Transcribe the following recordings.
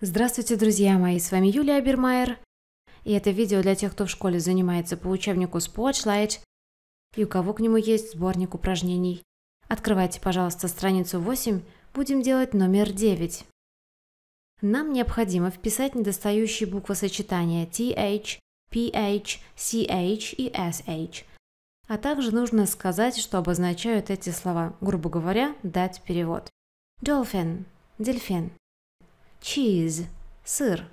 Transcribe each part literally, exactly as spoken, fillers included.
Здравствуйте, друзья мои, с вами Юлия Обермайер, и это видео для тех, кто в школе занимается по учебнику Spotlight и у кого к нему есть сборник упражнений. Открывайте, пожалуйста, страницу восемь, будем делать номер девять. Нам необходимо вписать недостающие буквосочетания th, ph, ch и sh, а также нужно сказать, что обозначают эти слова, грубо говоря, дать перевод. Dolphin – дельфин. Cheese – сыр.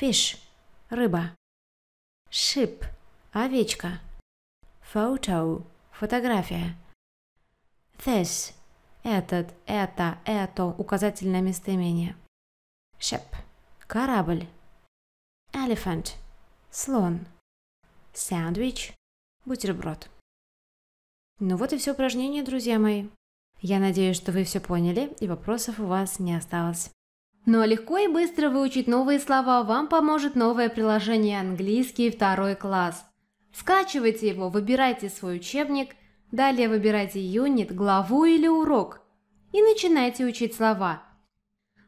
Fish – рыба. Ship – овечка. Photo – фотография. This – этот, это, это, указательное местоимение. Ship – корабль. Elephant – слон. Sandwich – бутерброд. Ну вот и все упражнение, друзья мои. Я надеюсь, что вы все поняли и вопросов у вас не осталось. Ну а легко и быстро выучить новые слова вам поможет новое приложение «Английский второй класс». Скачивайте его, выбирайте свой учебник, далее выбирайте юнит, главу или урок и начинайте учить слова.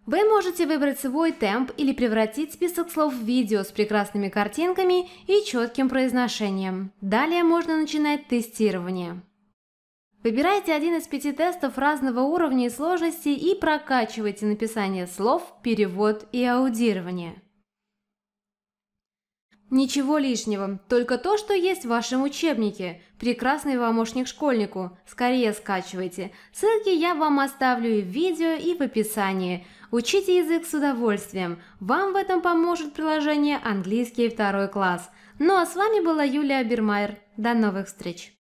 Вы можете выбрать свой темп или превратить список слов в видео с прекрасными картинками и четким произношением. Далее можно начинать тестирование. Выбирайте один из пяти тестов разного уровня и сложности и прокачивайте написание слов, перевод и аудирование. Ничего лишнего, только то, что есть в вашем учебнике. Прекрасный помощник школьнику. Скорее скачивайте. Ссылки я вам оставлю и в видео, и в описании. Учите язык с удовольствием. Вам в этом поможет приложение «Английский второй класс». Ну а с вами была Юлия Обермайер. До новых встреч!